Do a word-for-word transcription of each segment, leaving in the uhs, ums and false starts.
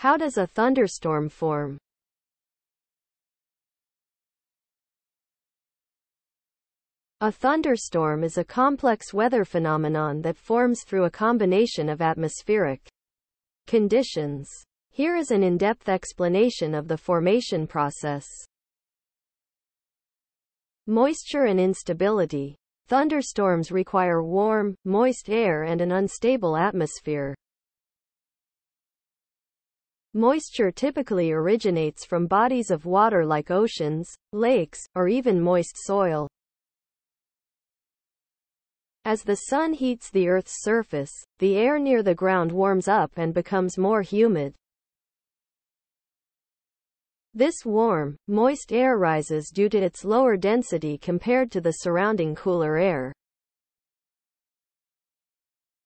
How does a thunderstorm form? A thunderstorm is a complex weather phenomenon that forms through a combination of atmospheric conditions. Here is an in-depth explanation of the formation process. Moisture and instability. Thunderstorms require warm, moist air and an unstable atmosphere. Moisture typically originates from bodies of water like oceans, lakes, or even moist soil. As the sun heats the Earth's surface, the air near the ground warms up and becomes more humid. This warm, moist air rises due to its lower density compared to the surrounding cooler air.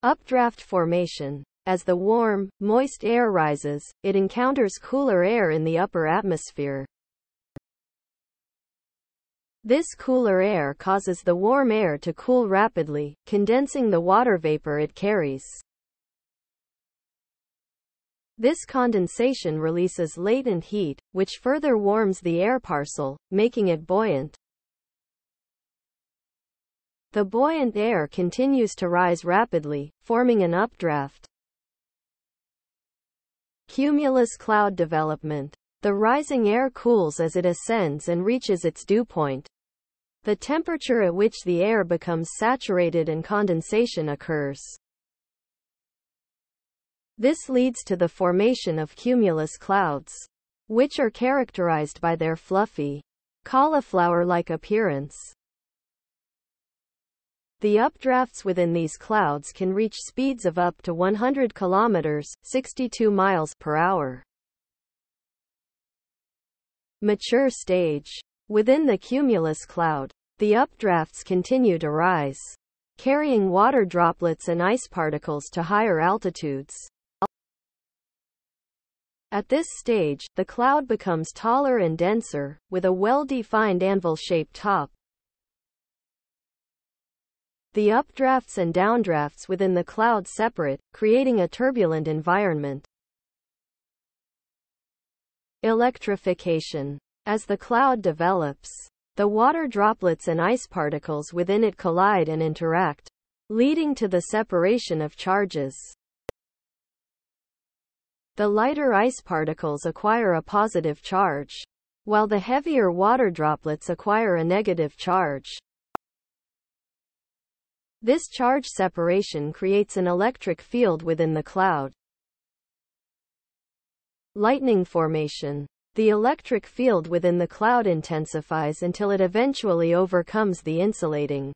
Updraft formation. As the warm, moist air rises, it encounters cooler air in the upper atmosphere. This cooler air causes the warm air to cool rapidly, condensing the water vapor it carries. This condensation releases latent heat, which further warms the air parcel, making it buoyant. The buoyant air continues to rise rapidly, forming an updraft. Cumulus cloud development. The rising air cools as it ascends and reaches its dew point, the temperature at which the air becomes saturated and condensation occurs. This leads to the formation of cumulus clouds, which are characterized by their fluffy, cauliflower-like appearance. The updrafts within these clouds can reach speeds of up to one hundred kilometers, sixty-two miles per hour. Mature stage. Within the cumulus cloud, the updrafts continue to rise, carrying water droplets and ice particles to higher altitudes. At this stage, the cloud becomes taller and denser, with a well-defined anvil-shaped top. The updrafts and downdrafts within the cloud separate, creating a turbulent environment. Electrification. As the cloud develops, the water droplets and ice particles within it collide and interact, leading to the separation of charges. The lighter ice particles acquire a positive charge, while the heavier water droplets acquire a negative charge. This charge separation creates an electric field within the cloud. Lightning formation. The electric field within the cloud intensifies until it eventually overcomes the insulating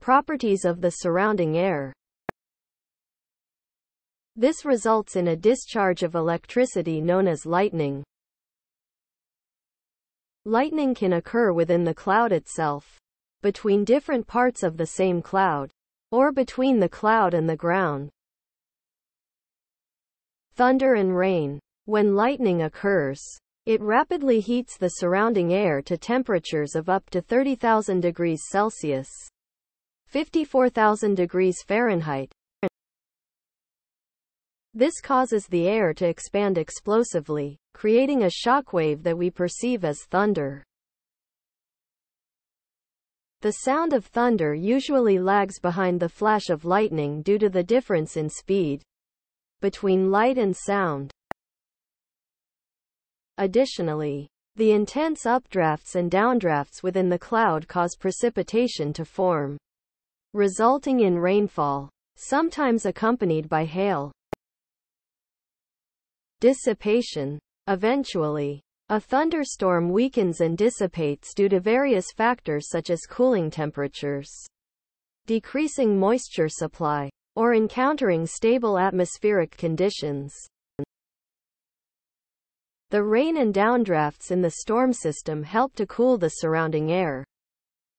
properties of the surrounding air. This results in a discharge of electricity known as lightning. Lightning can occur within the cloud itself, between different parts of the same cloud, or between the cloud and the ground. Thunder and rain. When lightning occurs, it rapidly heats the surrounding air to temperatures of up to thirty thousand degrees Celsius, fifty-four thousand degrees Fahrenheit. This causes the air to expand explosively, creating a shockwave that we perceive as thunder. The sound of thunder usually lags behind the flash of lightning due to the difference in speed between light and sound. Additionally, the intense updrafts and downdrafts within the cloud cause precipitation to form, resulting in rainfall, sometimes accompanied by hail. Dissipation. Eventually, a thunderstorm weakens and dissipates due to various factors such as cooling temperatures, decreasing moisture supply, or encountering stable atmospheric conditions. The rain and downdrafts in the storm system help to cool the surrounding air,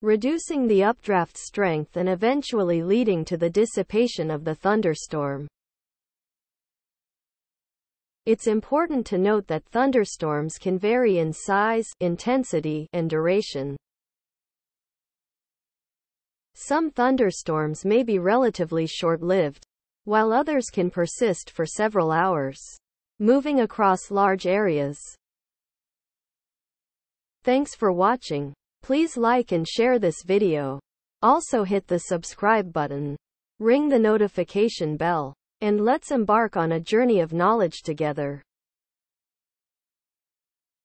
reducing the updraft strength and eventually leading to the dissipation of the thunderstorm. It's important to note that thunderstorms can vary in size, intensity, and duration. Some thunderstorms may be relatively short-lived, while others can persist for several hours. moving across large areas. Thanks for watching. Please like and share this video. Also hit the subscribe button, ring the notification bell, and let's embark on a journey of knowledge together.